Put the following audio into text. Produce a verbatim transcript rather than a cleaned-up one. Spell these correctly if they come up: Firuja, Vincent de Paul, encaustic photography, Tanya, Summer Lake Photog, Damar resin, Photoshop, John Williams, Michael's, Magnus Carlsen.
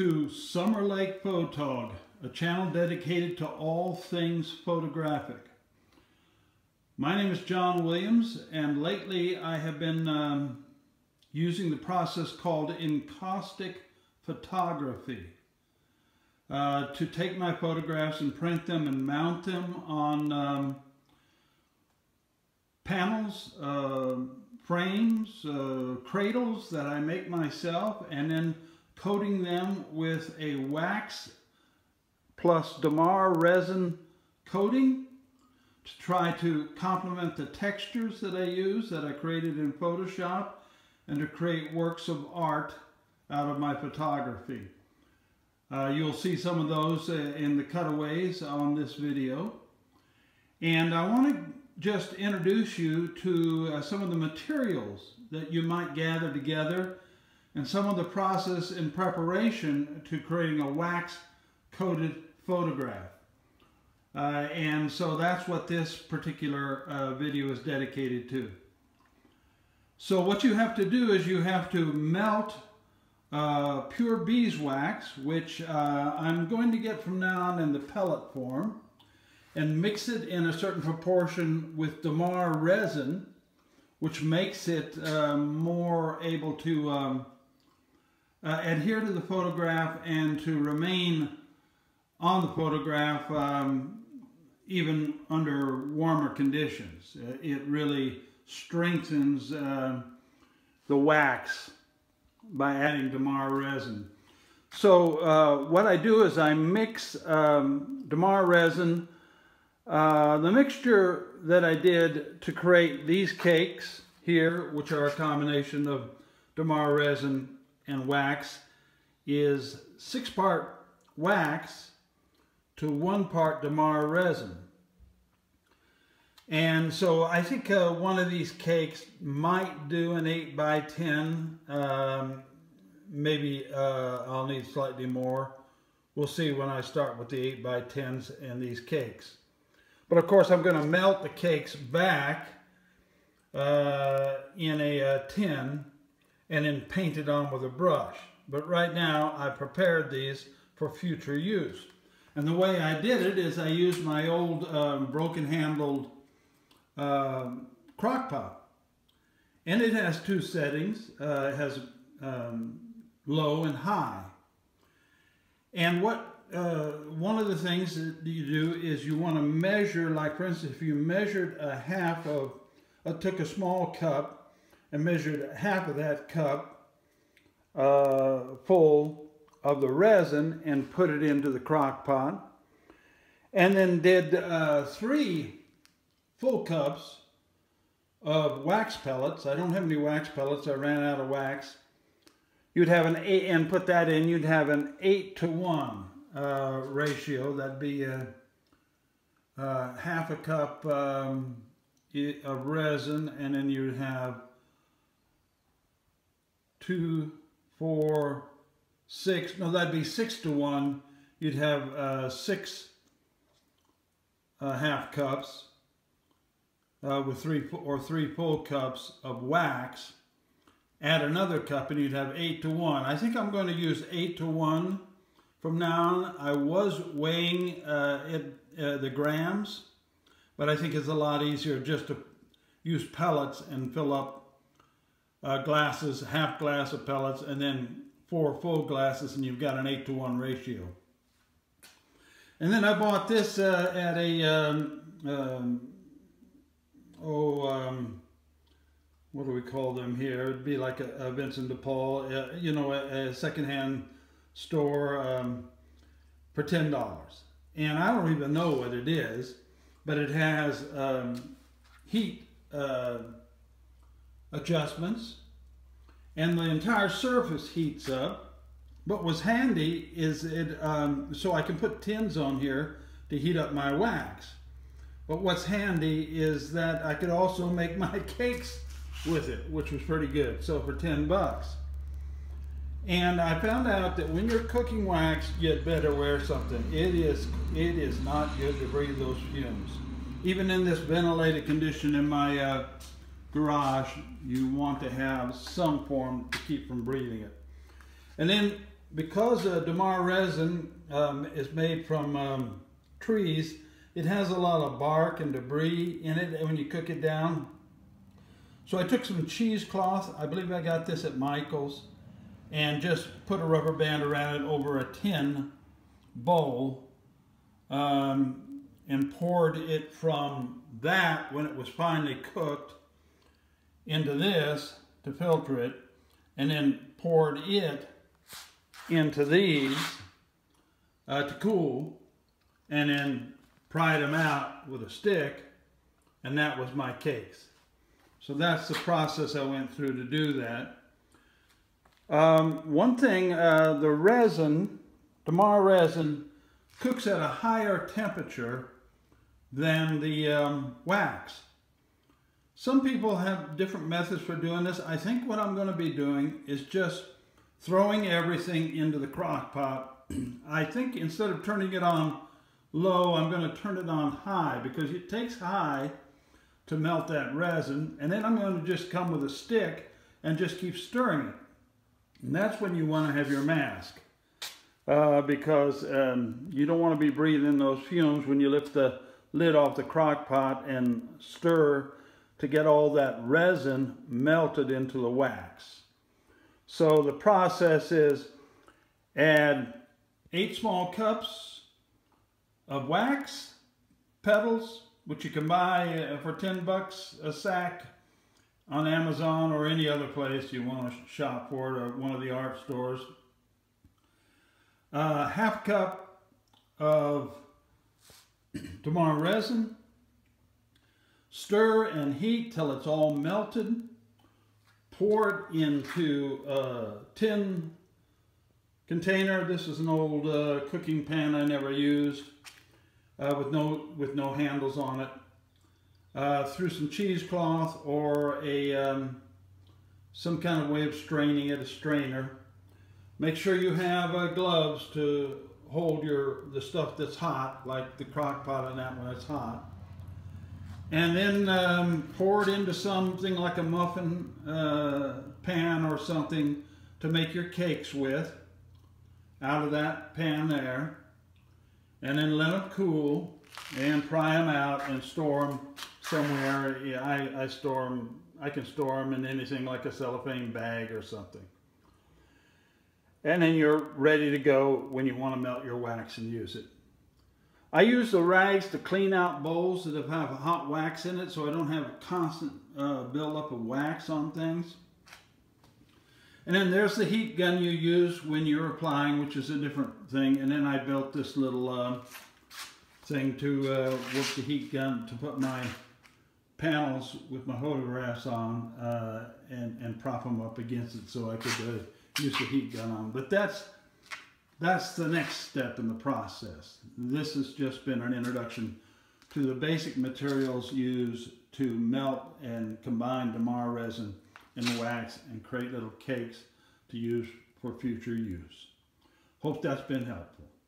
to Summer Lake Photog, a channel dedicated to all things photographic. My name is John Williams, and lately I have been um, using the process called encaustic photography uh, to take my photographs and print them and mount them on um, panels, uh, frames, uh, cradles that I make myself, and then coating them with a wax plus Damar resin coating to try to complement the textures that I use, that I created in Photoshop, and to create works of art out of my photography. Uh, you'll see some of those in the cutaways on this video. And I want to just introduce you to uh, some of the materials that you might gather together and some of the process in preparation to creating a wax-coated photograph. Uh, and so that's what this particular uh, video is dedicated to. So what you have to do is you have to melt uh, pure beeswax, which uh, I'm going to get from now on in the pellet form, and mix it in a certain proportion with Damar resin, which makes it uh, more able to um, uh, adhere to the photograph and to remain on the photograph um, even under warmer conditions. It really strengthens uh, the wax by adding Damar resin. So uh, what I do is I mix um, Damar resin. Uh, the mixture that I did to create these cakes here, which are a combination of Damar resin and wax, is six part wax to one part Damar resin. And so I think uh, one of these cakes might do an eight by ten. Um, maybe uh, I'll need slightly more. We'll see when I start with the eight by tens and these cakes. But of course, I'm going to melt the cakes back uh, in a uh, tin and then paint it on with a brush. But right now, I prepared these for future use. And the way I did it is I used my old um, broken-handled um, crock pot. And it has two settings. Uh, it has um, low and high. And what Uh, one of the things that you do is you want to measure, like for instance, if you measured a half of, I took a small cup and measured half of that cup uh, full of the resin and put it into the crock pot, and then did uh, three full cups of wax pellets. I don't have any wax pellets, I ran out of wax. You'd have an eight, and put that in, you'd have an eight to one. Uh, ratio. That'd be uh, uh, half a cup um, of resin, and then you'd have two, four, six. No, that'd be six to one. You'd have uh, six uh, half cups uh, with three or three full cups of wax. Add another cup, and you'd have eight to one. I think I'm going to use eight to one. From now on, I was weighing uh, it, uh, the grams, but I think it's a lot easier just to use pellets and fill up uh, glasses, half glass of pellets, and then four full glasses, and you've got an eight to one ratio. And then I bought this uh, at a, um, um, oh, um, what do we call them here? It'd be like a, a Vincent de Paul, uh, you know, a, a secondhand store um, for ten dollars, and I don't even know what it is, but it has um, heat uh, adjustments, and the entire surface heats up. What was handy is it, um, so I can put tins on here to heat up my wax, but what's handy is that I could also make my cakes with it, which was pretty good, so for ten bucks. And I found out that when you're cooking wax, you'd better wear something. It is, it is not good to breathe those fumes. Even in this ventilated condition in my uh, garage, you want to have some form to keep from breathing it. And then because uh, Damar resin um, is made from um, trees, it has a lot of bark and debris in it when you cook it down. So I took some cheesecloth, I believe I got this at Michael's, and just put a rubber band around it over a tin bowl um, and poured it from that, when it was finally cooked, into this to filter it, and then poured it into these uh, to cool, and then pried them out with a stick, and that was my case. So that's the process I went through to do that. Um, one thing, uh, the resin, Damar resin, cooks at a higher temperature than the um, wax. Some people have different methods for doing this. I think what I'm going to be doing is just throwing everything into the crock pot. I think instead of turning it on low, I'm going to turn it on high, because it takes high to melt that resin. And then I'm going to just come with a stick and just keep stirring it. And that's when you want to have your mask, uh, because um, you don't want to be breathing those fumes when you lift the lid off the crock pot and stir to get all that resin melted into the wax. So the process is add eight small cups of wax petals, which you can buy for ten bucks a sack on Amazon or any other place you want to shop for it, or one of the art stores. Uh, half cup of Damar resin. Stir and heat till it's all melted. Pour it into a tin container. This is an old uh, cooking pan I never used, uh, with no with no handles on it. Uh, through some cheesecloth or a um, some kind of way of straining it, a strainer. Make sure you have uh, gloves to hold your the stuff that's hot, like the crock pot and that one that's hot. And then um, pour it into something like a muffin uh, pan or something to make your cakes with, out of that pan there. And then let them cool and pry them out and store them somewhere. Yeah, I, I store them, I can store them in anything like a cellophane bag or something. And then you're ready to go when you want to melt your wax and use it. I use the rags to clean out bowls that have hot wax in it, so I don't have a constant uh, buildup of wax on things. And then there's the heat gun you use when you're applying, which is a different thing. And then I built this little uh, thing to uh, work the heat gun to put my panels with my photographs on uh, and, and prop them up against it so I could uh, use the heat gun on. But that's That's the next step in the process. This has just been an introduction to the basic materials used to melt and combine Damar resin and wax and create little cakes to use for future use. Hope that's been helpful.